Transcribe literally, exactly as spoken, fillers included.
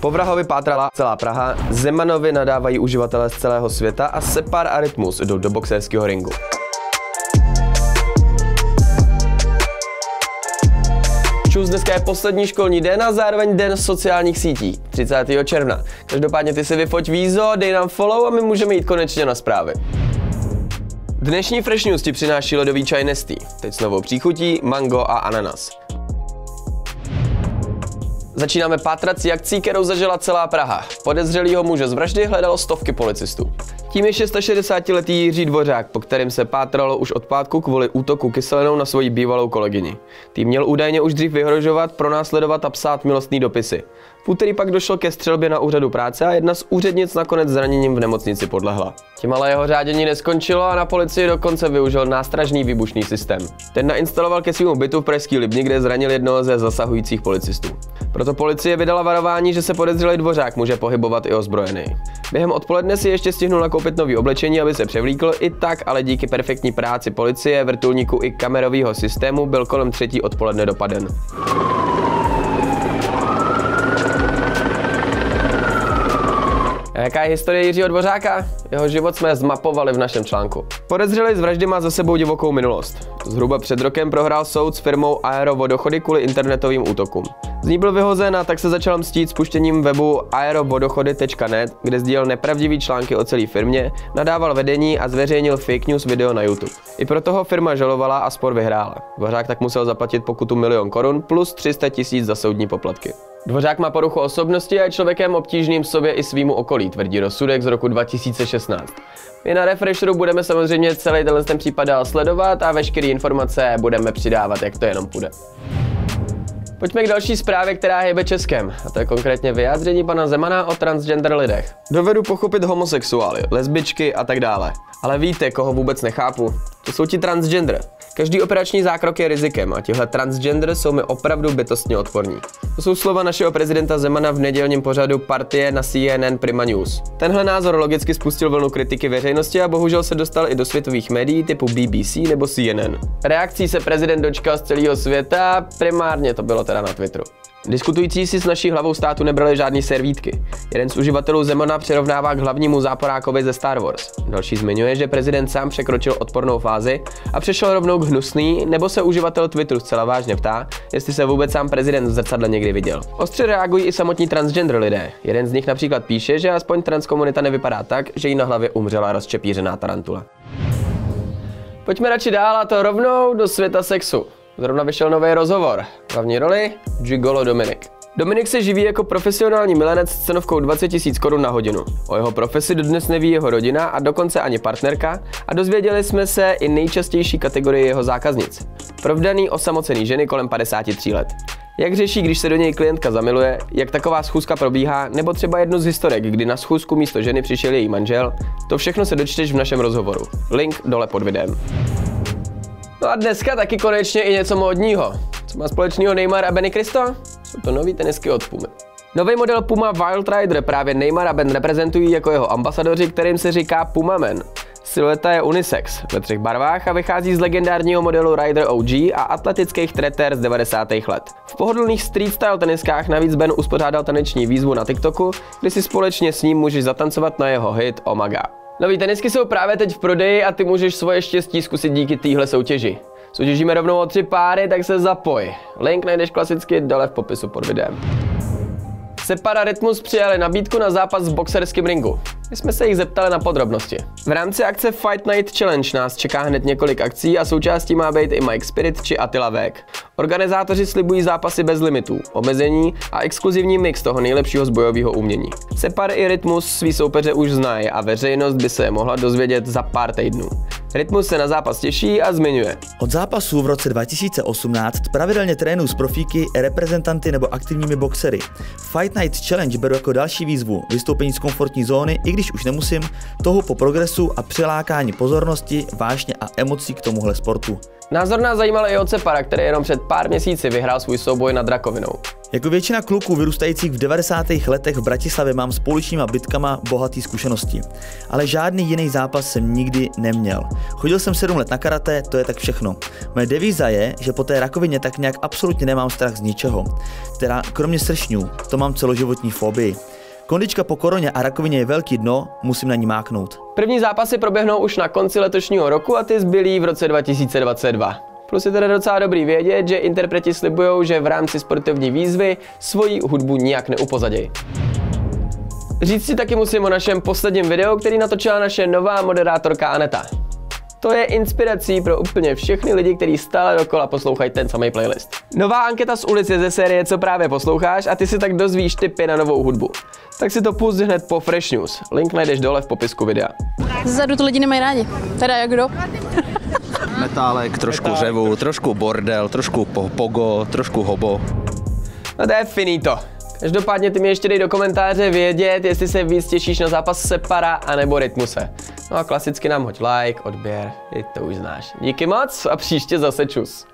Po Vrahovi pátrala celá Praha, Zemanovi nadávají uživatelé z celého světa a Separ a Rytmus jdou do boxerského ringu. Čus, dneska je poslední školní den a zároveň den sociálních sítí, třicátého června. Každopádně ty si vyfoť vízo, dej nám follow a my můžeme jít konečně na zprávy. Dnešní Fresh News ti přináší ledový čaj Nestea, teď s novou příchutí, mango a ananas. Začínáme pátrací akcí, kterou zažila celá Praha. Podezřelýho muže z vraždy hledalo stovky policistů. Tím je šedesátišestiletý Jiří Dvořák, po kterém se pátralo už od pátku kvůli útoku kyselinou na svoji bývalou kolegyni. Tým měl údajně už dřív vyhrožovat, pronásledovat a psát milostné dopisy. V úterý pak došlo ke střelbě na úřadu práce a jedna z úřednic nakonec zraněním v nemocnici podlehla. Tím ale jeho řádění neskončilo a na policii dokonce využil nástražný výbušný systém. Ten nainstaloval ke svému bytu v pražský Libni, kde zranil jednoho ze zasahujících policistů. Proto policie vydala varování, že se podezřelý Dvořák může pohybovat i ozbrojený. Během odpoledne si ještě stihnul nakoupit nový oblečení, aby se převlíkl, i tak, ale díky perfektní práci policie, vrtulníku i kamerového systému byl kolem třetí odpoledne dopaden. A jaká je historie Jiřího Dvořáka? Jeho život jsme zmapovali v našem článku. Podezřelý z vraždy má za sebou divokou minulost. Zhruba před rokem prohrál soud s firmou Aero Vodochody kvůli internetovým útokům. Z ní byl vyhozen a tak se začal mstít spuštěním webu aerobodochody tečka net, kde sdílel nepravdivý články o celé firmě, nadával vedení a zveřejnil fake news video na YouTube. I proto ho firma žalovala a spor vyhrála. Dvořák tak musel zaplatit pokutu milion korun plus tři sta tisíc za soudní poplatky. Dvořák má poruchu osobnosti a je člověkem obtížným sobě i svýmu okolí, tvrdí rozsudek z roku dva tisíce šestnáct. My na Refresheru budeme samozřejmě celý tenhle ten případ dál sledovat a veškeré informace budeme přidávat, jak to jenom půjde. Pojďme k další zprávě, která hejbe Českem, a to je konkrétně vyjádření pana Zemana o transgender lidech. Dovedu pochopit homosexuály, lesbičky a tak dále. Ale víte, koho vůbec nechápu? To jsou ti transgender. Každý operační zákrok je rizikem a tihle transgender jsou mi opravdu bytostně odporní. To jsou slova našeho prezidenta Zemana v nedělním pořadu Partie na C N N Prima News. Tenhle názor logicky spustil vlnu kritiky veřejnosti a bohužel se dostal i do světových médií typu B B C nebo C N N. Reakcí se prezident dočkal z celého světa, primárně to bylo teda na Twitteru. Diskutující si s naší hlavou státu nebrali žádný servítky. Jeden z uživatelů Zemana přirovnává k hlavnímu záporákovi ze Star Wars. Další zmiňuje, že prezident sám překročil odpornou fázi a přešel rovnou k hnusný, nebo se uživatel Twitteru zcela vážně ptá, jestli se vůbec sám prezident v zrcadle někdy viděl. Ostře reagují i samotní transgender lidé. Jeden z nich například píše, že aspoň transkomunita nevypadá tak, že jí na hlavě umřela rozčepířená tarantula. Pojďme radši dál, a to rovnou do světa sexu. Zrovna vyšel nový rozhovor. Hlavní roli gigolo Dominik. Dominik se živí jako profesionální milenec s cenovkou dvacet tisíc korun na hodinu. O jeho profesi dodnes neví jeho rodina a dokonce ani partnerka a dozvěděli jsme se i nejčastější kategorii jeho zákaznic. Provdaný osamocený ženy kolem padesáti tří let. Jak řeší, když se do něj klientka zamiluje, jak taková schůzka probíhá, nebo třeba jednu z historek, kdy na schůzku místo ženy přišel její manžel, to všechno se dočteš v našem rozhovoru. Link dole pod videem. No a dneska taky konečně i něco módního. Co má společného Neymar a Benny Cristo? Jsou to nový tenisky od Pumy. Nový model Puma Wild Rider právě Neymar a Ben reprezentují jako jeho ambasadoři, kterým se říká Pumamen. Silueta je unisex ve třech barvách a vychází z legendárního modelu Rider O G a atletických tretér z devadesátých let. V pohodlných street style teniskách navíc Ben uspořádal taneční výzvu na TikToku, kdy si společně s ním můžeš zatancovat na jeho hit Omega. Nový tenisky jsou právě teď v prodeji a ty můžeš svoje štěstí zkusit díky téhle soutěži. Soutěžíme rovnou o tři páry, tak se zapoj. Link najdeš klasicky dole v popisu pod videem. Separ a Rytmus přijali nabídku na zápas v boxerském ringu. My jsme se jich zeptali na podrobnosti. V rámci akce Fight Night Challenge nás čeká hned několik akcí a součástí má být i Mike Spirit či Attila Vek. Organizátoři slibují zápasy bez limitů, omezení a exkluzivní mix toho nejlepšího z bojového umění. Separ i Rytmus svý soupeře už znají a veřejnost by se je mohla dozvědět za pár týdnů. Rytmus se na zápas těší a zmiňuje. Od zápasů v roce dva tisíce osmnáct pravidelně trénuji s profíky, reprezentanty nebo aktivními boxery. Fight Night Challenge beru jako další výzvu, vystoupení z komfortní zóny, i když už nemusím, touhu po progresu a přilákání pozornosti, vášně a emocí k tomuhle sportu. Názor nás zajímal i od Separa, který jenom před pár měsíci vyhrál svůj souboj nad rakovinou. Jako většina kluků vyrůstajících v devadesátých letech v Bratislavě mám s pouličníma bitkama bohaté zkušenosti. Ale žádný jiný zápas jsem nikdy neměl. Chodil jsem sedm let na karate, to je tak všechno. Moje devíza je, že po té rakovině tak nějak absolutně nemám strach z ničeho. Teda kromě sršňů, to mám celoživotní fobii. Kondička po koroně a rakovině je velký dno, musím na ní máknout. První zápasy proběhnou už na konci letošního roku a ty zbylí v roce dva tisíce dvacet dva. Plus je teda docela dobrý vědět, že interpreti slibujou, že v rámci sportovní výzvy svoji hudbu nijak neupozadějí. Říct si taky musím o našem posledním videu, který natočila naše nová moderátorka Aneta. To je inspirací pro úplně všechny lidi, kteří stále dokola poslouchají ten samý playlist. Nová anketa z ulice ze série Co právě posloucháš a ty si tak dozvíš tipy na novou hudbu. Tak si to pust hned po Fresh News. Link najdeš dole v popisku videa. Zadu to lidi nemají rádi. Teda jak kdo? Metálek, trošku Metálek, řevu, trošku bordel, trošku pogo, trošku hobo. No to je finito. Každopádně ty mi ještě dej do komentáře vědět, jestli se víc těšíš na zápas Separa anebo Rytmuse. No a klasicky nám hoď like, odběr, i to už znáš. Díky moc a příště zase čus.